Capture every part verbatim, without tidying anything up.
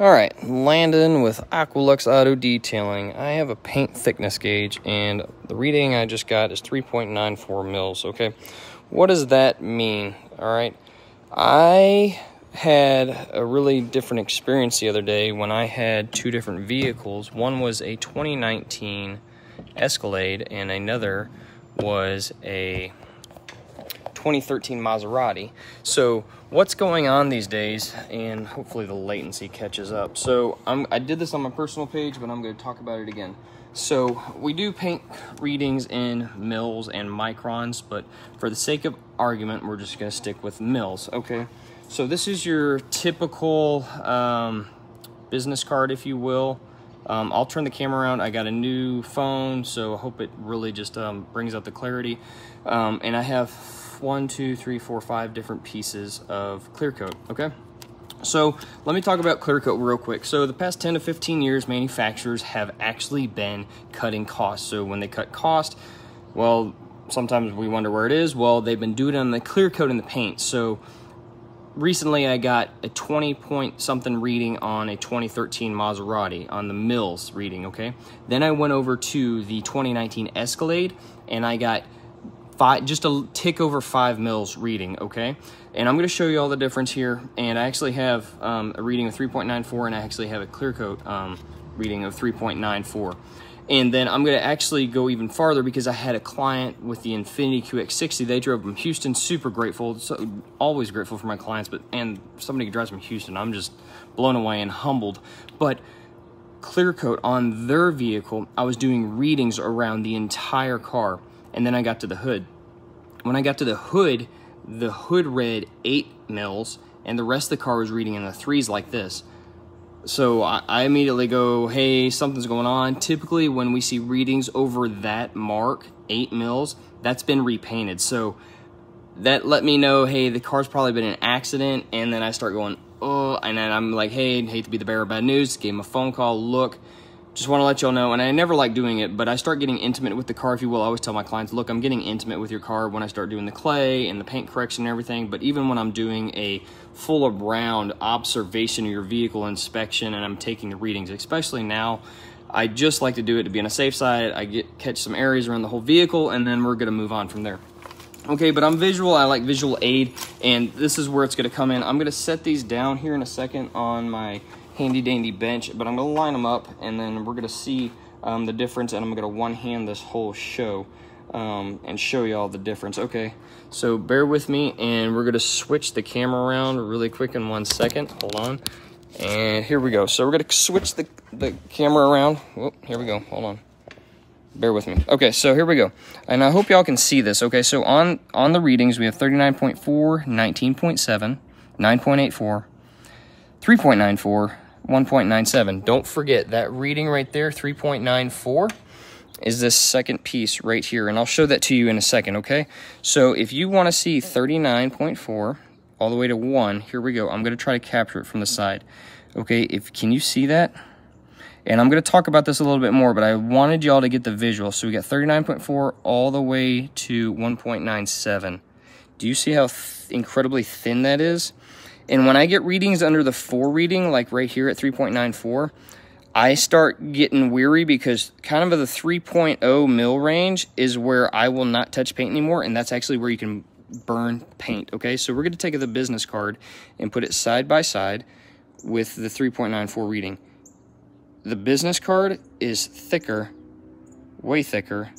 All right, Landon with Aqualux Auto Detailing. I have a paint thickness gauge, and the reading I just got is three point nine four mils, okay? What does that mean, all right? I had a really different experience the other day when I had two different vehicles. One was a twenty nineteen Escalade, and another was a twenty thirteen Maserati. So what's going on these days, and hopefully the latency catches up. So I'm, I did this on my personal page, but I'm going to talk about it again. So we do paint readings in mils and microns, but for the sake of argument, we're just going to stick with mils, okay? So this is your typical um, business card, if you will. Um, I'll turn the camera around. I got a new phone, so I hope it really just um, brings out the clarity. Um, and I have one, two, three, four, five different pieces of clear coat, okay? So let me talk about clear coat real quick. So the past ten to fifteen years, manufacturers have actually been cutting costs. So when they cut cost, well, sometimes we wonder where it is. Well, they've been doing it on the clear coat and the paint. So recently, I got a twenty point something reading on a twenty thirteen Maserati on the mils reading, okay? Then I went over to the twenty nineteen Escalade, and I got five, just a tick over five mils reading, okay? And I'm gonna show you all the difference here, and I actually have um, a reading of three point nine four, and I actually have a clear coat um, reading of three point nine four. And then I'm gonna actually go even farther, because I had a client with the Infiniti Q X sixty. They drove from Houston, super grateful, so always grateful for my clients, but and somebody who drives from Houston, I'm just blown away and humbled. But clear coat on their vehicle, I was doing readings around the entire car, and then I got to the hood. When I got to the hood, the hood read eight mils, and the rest of the car was reading in the threes like this. So I immediately go, hey, something's going on. Typically, when we see readings over that mark, eight mils, that's been repainted. So that let me know, hey, the car's probably been in an accident. And then I start going, oh, and then I'm like, hey, hate to be the bearer of bad news. Gave him a phone call. Look, just want to let y'all know. And I never like doing it, but I start getting intimate with the car, if you will. I always tell my clients, look, I'm getting intimate with your car when I start doing the clay and the paint correction and everything. But even when I'm doing a full around observation of your vehicle inspection and I'm taking the readings, especially now, I just like to do it to be on a safe side. I get catch some areas around the whole vehicle, and then we're going to move on from there. Okay, but I'm visual. I like visual aid, and this is where it's going to come in. I'm going to set these down here in a second on my handy dandy bench, but I'm gonna line them up, and then we're gonna see um, the difference, and I'm gonna one hand this whole show um, and show you all the difference. Okay, so bear with me, and we're gonna switch the camera around really quick in one second. Hold on, and here we go. So we're gonna switch the, the camera around. Whoop, here we go, hold on. Bear with me. Okay, so here we go. And I hope y'all can see this. Okay, so on, on the readings, we have thirty-nine point four, nineteen point seven, nine point eight four, three point nine four, one point nine seven. Don't forget that reading right there, three point nine four, is this second piece right here, and I'll show that to you in a second, okay? So if you want to see thirty-nine point four all the way to one, here we go. I'm going to try to capture it from the side, okay? If can you see that? And I'm going to talk about this a little bit more, but I wanted y'all to get the visual. So we got thirty-nine point four all the way to one point nine seven. Do you see how th- incredibly thin that is? And when I get readings under the four reading, like right here at three point nine four, I start getting weary, because kind of the three point oh mil range is where I will not touch paint anymore, and that's actually where you can burn paint, okay? So we're gonna take the business card and put it side by side with the three point nine four reading. The business card is thicker, way thicker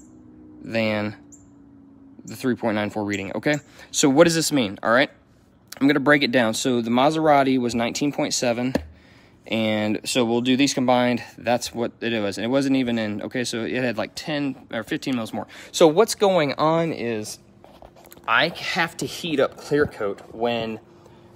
than the three point nine four reading, okay? So what does this mean, all right? I'm going to break it down. So the Maserati was nineteen point seven, and so we'll do these combined. That's what it was, and it wasn't even in, okay, so it had like ten or fifteen mils more. So what's going on is I have to heat up clear coat when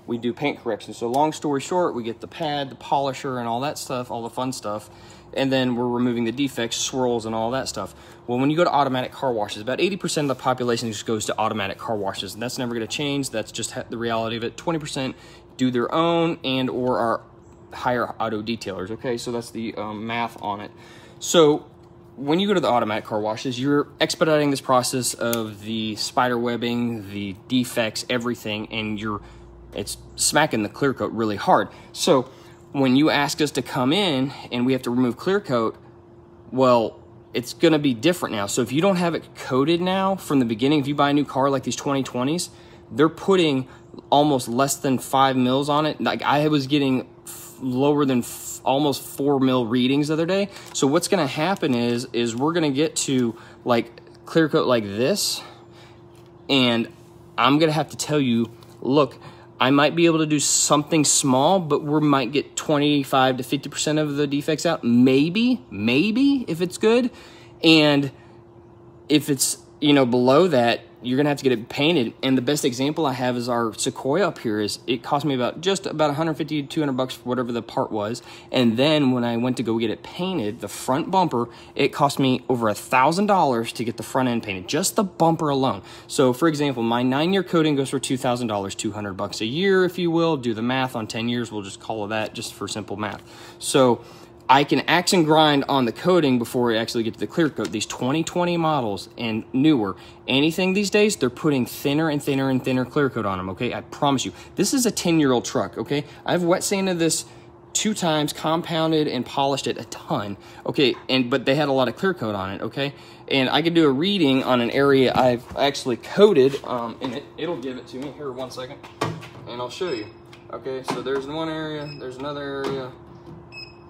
we do paint correction. So long story short, we get the pad, the polisher, and all that stuff, all the fun stuff, and then we're removing the defects, swirls, and all that stuff. Well, when you go to automatic car washes, about eighty percent of the population just goes to automatic car washes, and that's never gonna change. That's just the reality of it. twenty percent do their own and or are hire auto detailers, okay? So that's the um, math on it. So when you go to the automatic car washes, you're expediting this process of the spider webbing, the defects, everything, and you're it's smacking the clear coat really hard. So when you ask us to come in and we have to remove clear coat, well, it's gonna be different now. So if you don't have it coated now from the beginning, if you buy a new car like these twenty twenties, they're putting almost less than five mils on it. Like I was getting lower than f almost four mil readings the other day. So what's gonna happen is, is we're gonna get to like clear coat like this, and I'm gonna have to tell you, look, I might be able to do something small, but we might get twenty-five to fifty percent of the defects out. Maybe, maybe if it's good. And if it's, you know, below that, you're gonna have to get it painted. And the best example I have is our Sequoia up here. Is it cost me about just about a hundred fifty to two hundred bucks for whatever the part was. And then when I went to go get it painted, the front bumper, it cost me over a thousand dollars to get the front end painted, just the bumper alone. So for example, my nine year coating goes for two thousand dollars, two hundred bucks a year, if you will. Do the math on ten years, we'll just call it that just for simple math. So I can axe and grind on the coating before we actually get to the clear coat. These twenty twenty models and newer, anything these days, they're putting thinner and thinner and thinner clear coat on them, okay? I promise you. This is a ten-year-old truck, okay? I've wet sanded this two times, compounded and polished it a ton, okay? And but they had a lot of clear coat on it, okay? And I could do a reading on an area I've actually coated, um, and it, it'll give it to me. Here, one second, and I'll show you. Okay, so there's one area, there's another area,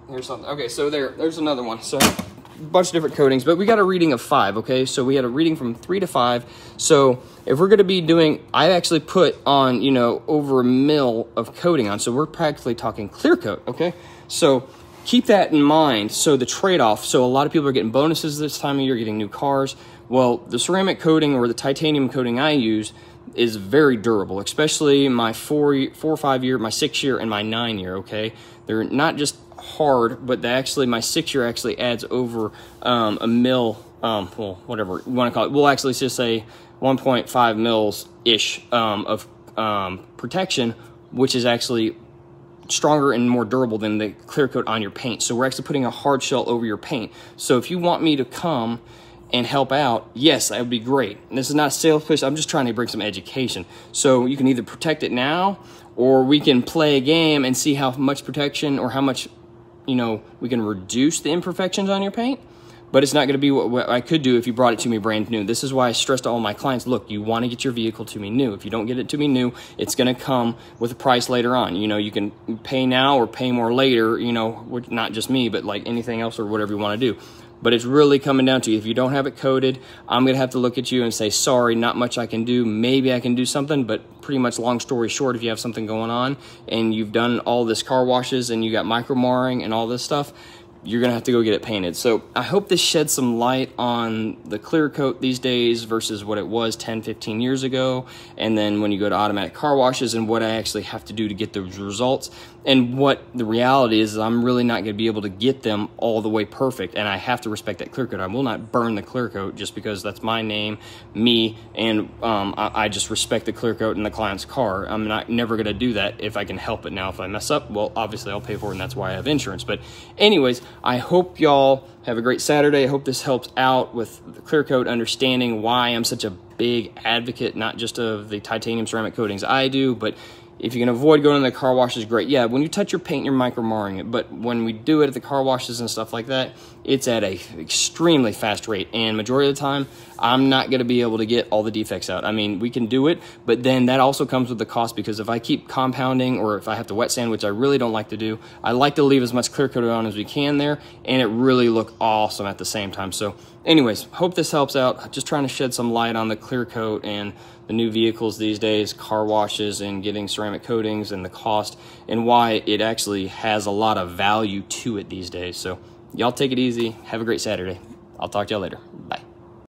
here's something. Okay, so there, there's another one. So a bunch of different coatings, but we got a reading of five, okay? So we had a reading from three to five. So if we're gonna be doing, I actually put on, you know, over a mil of coating on. So we're practically talking clear coat, okay? So keep that in mind. So the trade-off, so a lot of people are getting bonuses this time of year, getting new cars. Well, the ceramic coating or the titanium coating I use is very durable, especially my four, four or five year, my six year, and my nine year, okay? They're not just hard, but they actually, my six year actually adds over um, a mil, um, well, whatever you want to call it. We'll actually just say one point five mils-ish um, of um, protection, which is actually stronger and more durable than the clear coat on your paint. So we're actually putting a hard shell over your paint. So if you want me to come and help out, yes, that would be great. And this is not a sales pitch. I'm just trying to bring some education. So you can either protect it now, or we can play a game and see how much protection or how much, you know, we can reduce the imperfections on your paint. But it's not gonna be what, what I could do if you brought it to me brand new. This is why I stress to all my clients, look, you wanna get your vehicle to me new. If you don't get it to me new, it's gonna come with a price later on. You know, you can pay now or pay more later, you know, not just me, but like anything else or whatever you wanna do. But it's really coming down to you. If you don't have it coated, I'm gonna have to look at you and say, sorry, not much I can do. Maybe I can do something, but pretty much long story short, if you have something going on and you've done all this car washes and you got micro marring and all this stuff, you're gonna have to go get it painted. So I hope this sheds some light on the clear coat these days versus what it was ten, fifteen years ago. And then when you go to automatic car washes and what I actually have to do to get those results, and what the reality is, is I'm really not gonna be able to get them all the way perfect. And I have to respect that clear coat. I will not burn the clear coat just because that's my name, me, and um, I, I just respect the clear coat in the client's car. I'm not never gonna do that if I can help it. Now, if I mess up, well, obviously I'll pay for it, and that's why I have insurance. But anyways, I hope y'all have a great Saturday. I hope this helps out with the clear coat, understanding why I'm such a big advocate, not just of the titanium ceramic coatings I do, but if you can avoid going to the car washes, great. Yeah, when you touch your paint, you're micro-marring it, but when we do it at the car washes and stuff like that, it's at a extremely fast rate, and majority of the time, I'm not gonna be able to get all the defects out. I mean, we can do it, but then that also comes with the cost, because if I keep compounding or if I have to wet sand, which I really don't like to do, I like to leave as much clear coat on as we can there, and it really look awesome at the same time. So anyways, hope this helps out. Just trying to shed some light on the clear coat and the new vehicles these days, car washes and getting ceramic coatings and the cost and why it actually has a lot of value to it these days. So y'all take it easy. Have a great Saturday. I'll talk to y'all later. Bye.